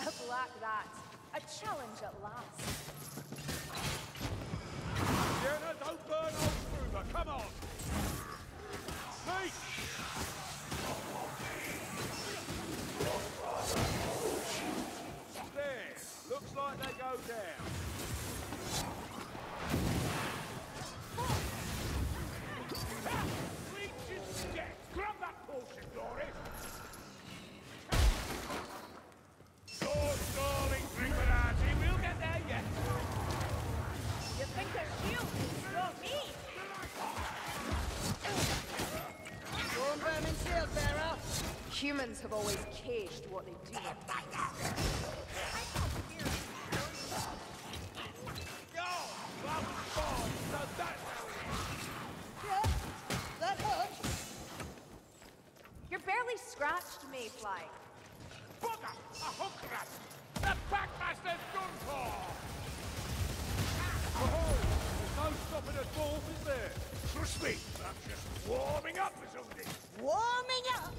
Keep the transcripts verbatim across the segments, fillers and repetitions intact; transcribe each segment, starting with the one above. A black rat. A challenge at last. Jenna, don't burn old Kruger. Come on. Hey! There. Looks like they go down. Grab that portion, Glory! Your darling Grimaldi, we'll get there yet! You think they're cute? Not me! Your burning shield bearer! Humans have always caged what they do. Scratched Mayfly. Bugger! A hook rat! The Packmaster's done for! Oh, there's no stopping us balls, is there? Trust me, I'm just warming up for something. Warming up?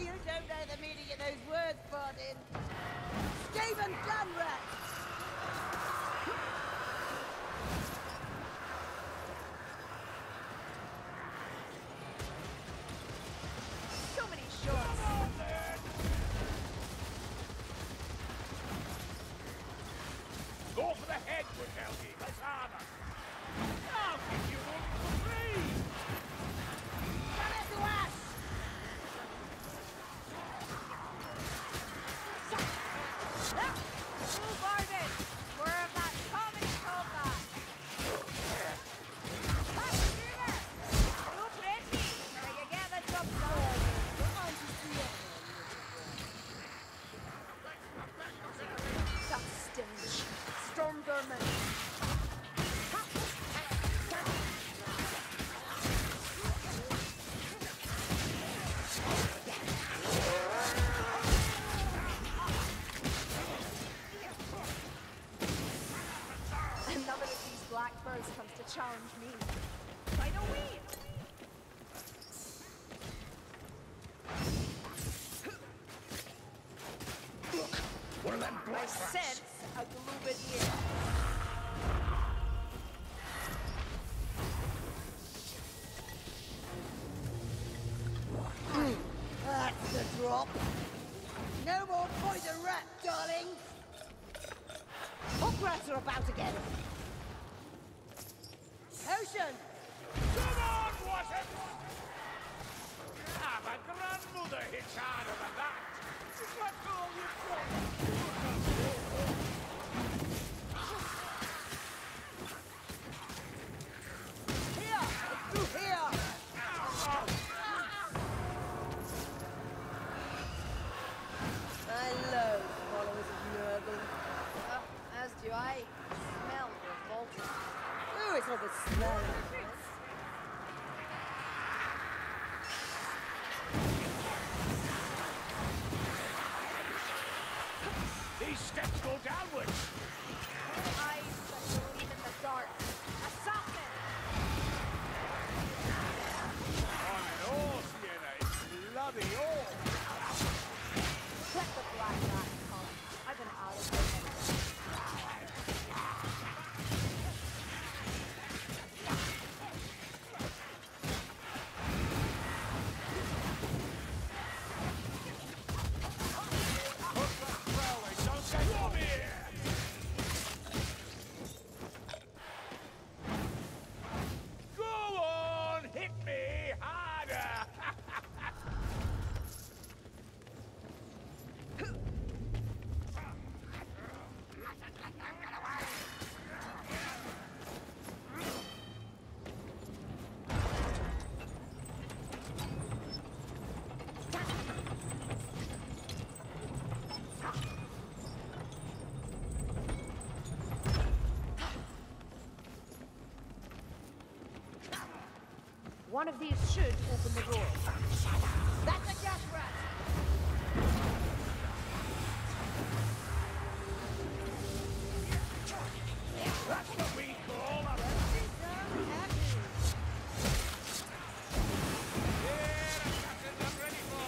You don't know the meaning of those words, Bardin. Stephen Gunrat! Challenge me. I know we. Look, one of them black rats. I sense a Gloobadier. Mm, that's the drop. No more poison rat, darling. Hook rats are about again. Ocean! Come on, Watson! Ah, my grandmother hits harder than that! That's all you've got! Here! Through here! Ow. I love followers of Nurgle. Well, as do I. Smell revolting. Oh, it's all the smell. These steps go downwards. Eyes that believe in the dark. Assassin! My horse, Sienna, it's bloody all. Let the black rat come. I've been out of it. One of these should open the door. That's a gas rat! That's what we call a rat! She's so happy! Yeah, the captains are ready for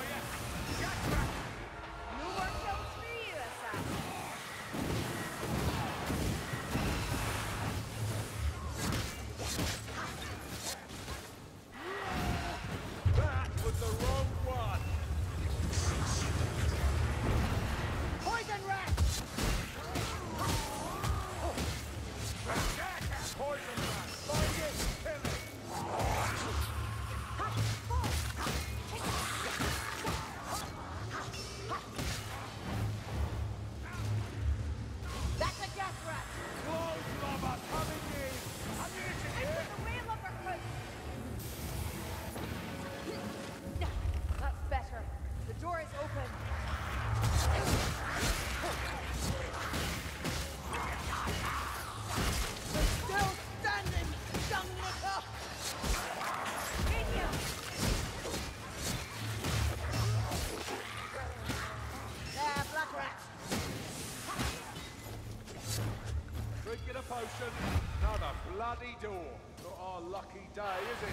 bloody door. Not our lucky day, is it?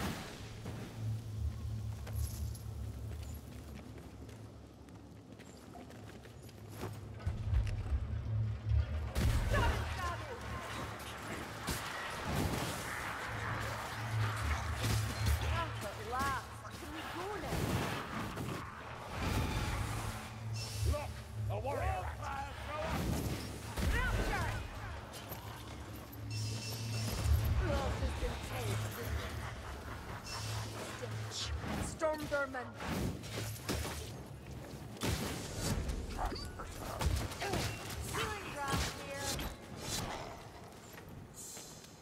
Stormberman. Ceiling grass here.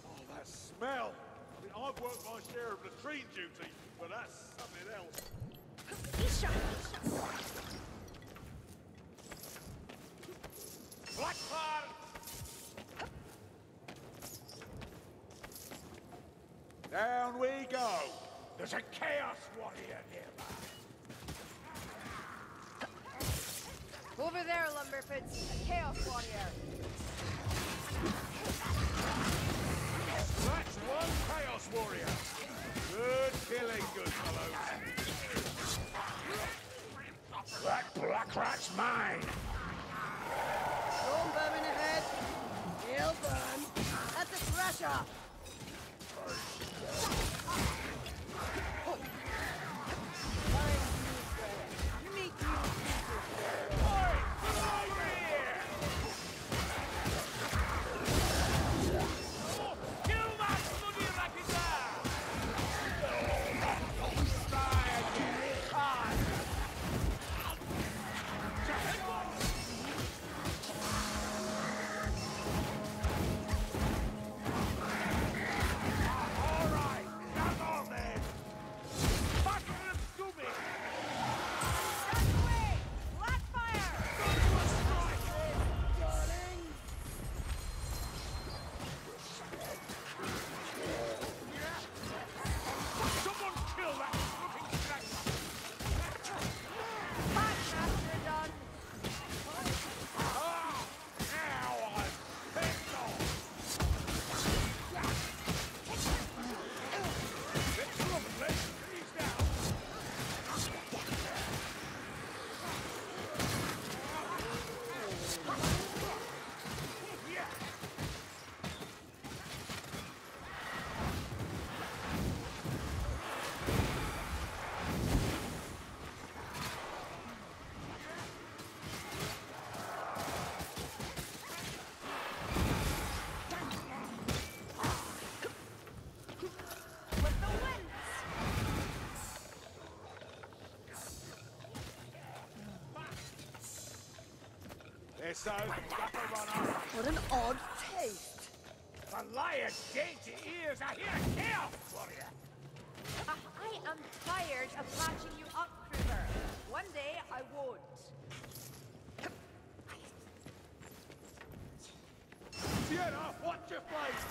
Oh, that smell. I mean, I've worked my share of latrine duty, but that's something else. Isha, Isha. Black plant. Down we go. There's a chaos warrior nearby. Over there, Lumberfoots. A chaos warrior. That's one chaos warrior. Good killing, good fellows. That black rat's mine. Don't burn in the head. He'll burn. That's a pressure. So, what an odd taste! The lion's dainty ears are here to kill, warrior! Uh, I am tired of patching you up, Kruger. One day I won't. Sienna, watch your place!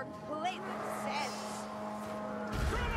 Complete sense. Come on!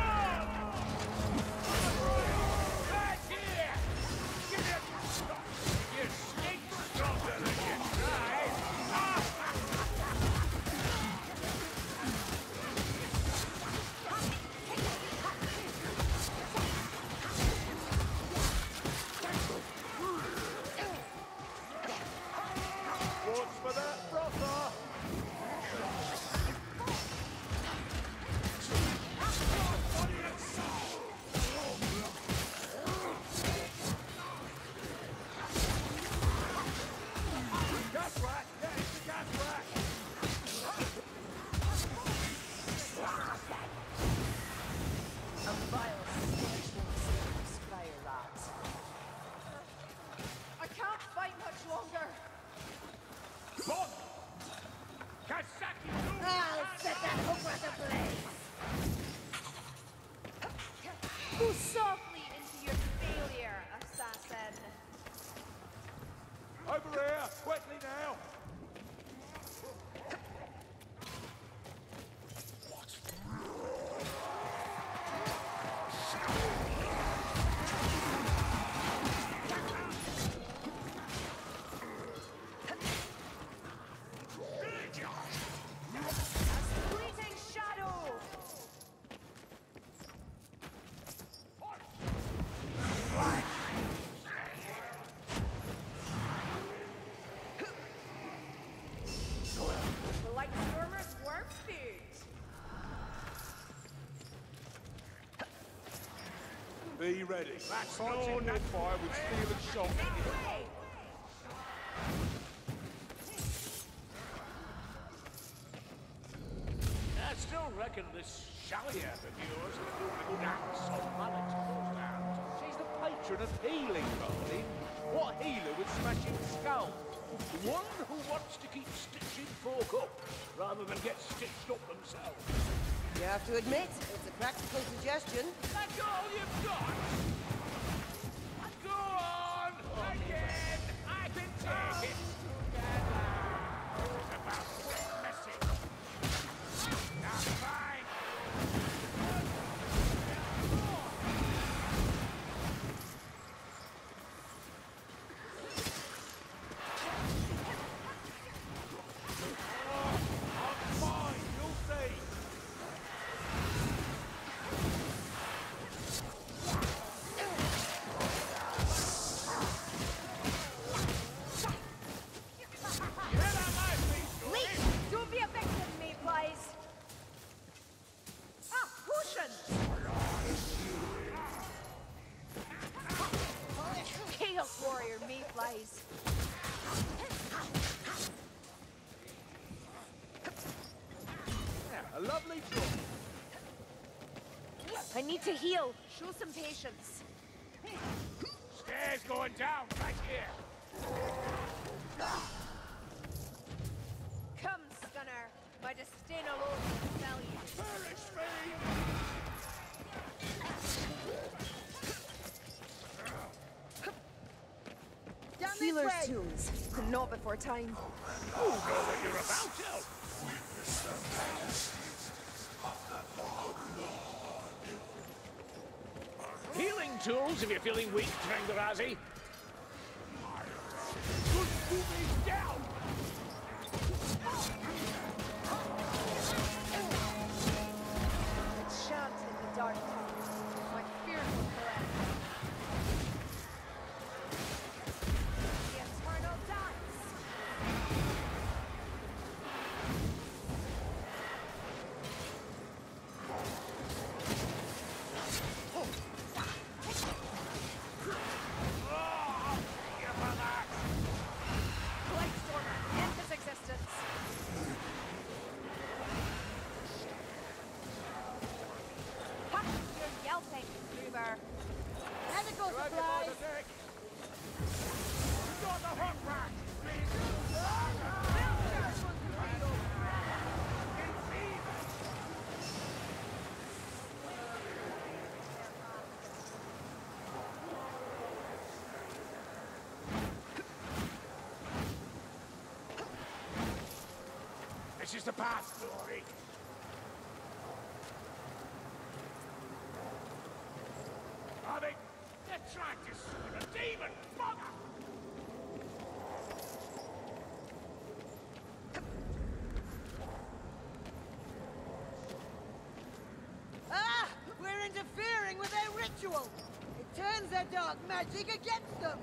Be ready. That's no net fire with steel and shock. I still reckon this Shaliath of yours is doing a good axe on Malak's hand. She's the patron of healing, Marlene. What healer with smashing skull? The one who wants to keep stitching folk up rather than get stitched up themselves. You have to admit, it's a practical suggestion. That's all you've got! Go on! Oh, I can! I can take it! It's about to get messy! Now fine! A lovely job. I need to heal. Show some patience. Stairs going down right here. Come, Stunner. My disdain alone will sell you. Perish me! Healer's tombs. Not before time. Oh, go when you're about to. Witness the madness. Healing tools if you're feeling weak, Trangarazi. Good moving down! It's shouts in the dark times. My fear will collapse. The eternal dance! Oh. This is the past glory. I think they're trying to summon a demon, bugger! Ah! We're interfering with their ritual! It turns their dark magic against them!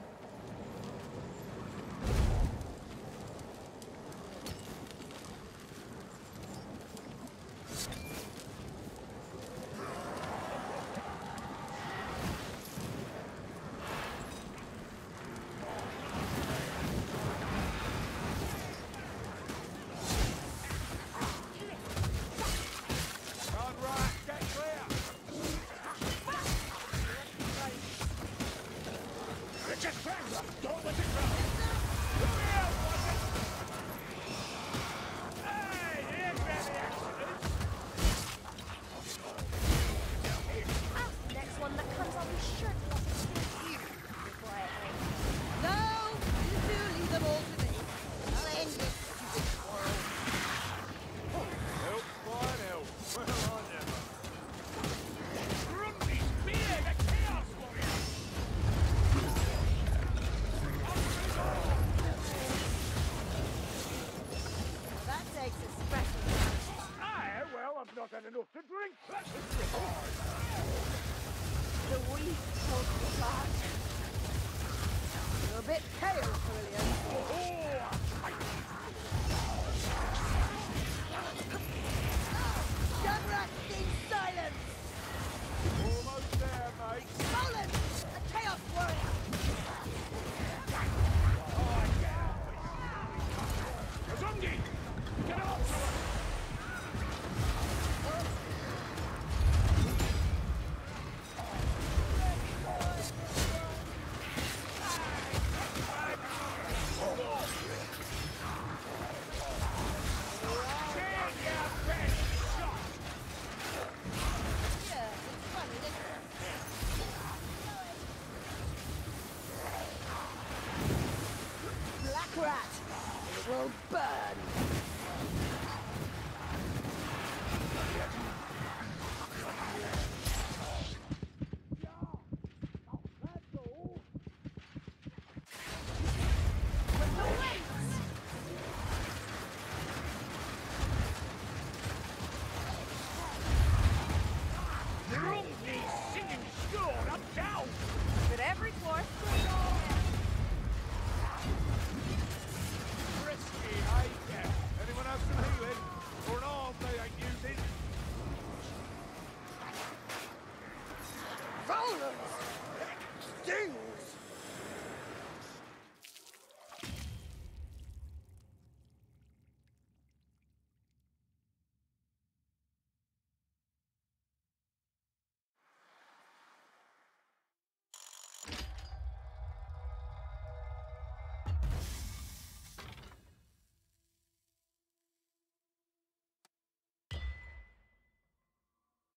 Silence! Almost there, mate! Silence! brat. It will burn.